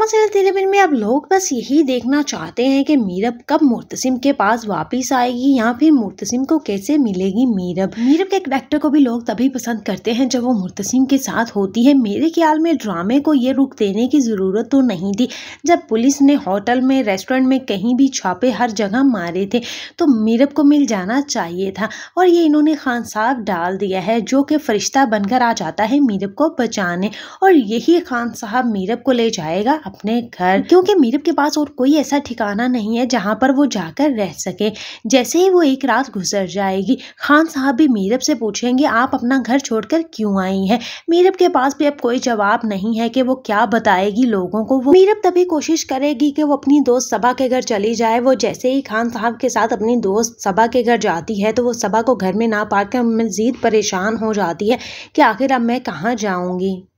दरअसल तेरे बिन में अब लोग बस यही देखना चाहते हैं कि मीरब कब मुर्तसिम के पास वापस आएगी या फिर मुर्तसिम को कैसे मिलेगी मीरब। मीरब के करैक्टर को भी लोग तभी पसंद करते हैं जब वो मुर्तसिम के साथ होती है। मेरे ख्याल में ड्रामे को ये रुख देने की ज़रूरत तो नहीं थी। जब पुलिस ने होटल में, रेस्टोरेंट में, कहीं भी छापे हर जगह मारे थे तो मीरब को मिल जाना चाहिए था, और ये इन्होंने खान साहब डाल दिया है जो कि फ़रिश्ता बनकर आ जाता है मीरब को बचाने, और यही खान साहब मीरब को ले जाएगा अपने घर, क्योंकि मीरब के पास और कोई ऐसा ठिकाना नहीं है जहां पर वो जाकर रह सके। जैसे ही वो एक रात गुजर जाएगी, खान साहब भी मीरब से पूछेंगे आप अपना घर छोड़कर क्यों आई हैं। मीरब के पास भी अब कोई जवाब नहीं है कि वो क्या बताएगी लोगों को। वो मीरब तभी कोशिश करेगी कि वो अपनी दोस्त सबा के घर चली जाए। वो जैसे ही खान साहब के साथ अपनी दोस्त सबा के घर जाती है तो वो सबा को घर में ना पाकर मजीद परेशान हो जाती है कि आखिर अब मैं कहाँ जाऊँगी।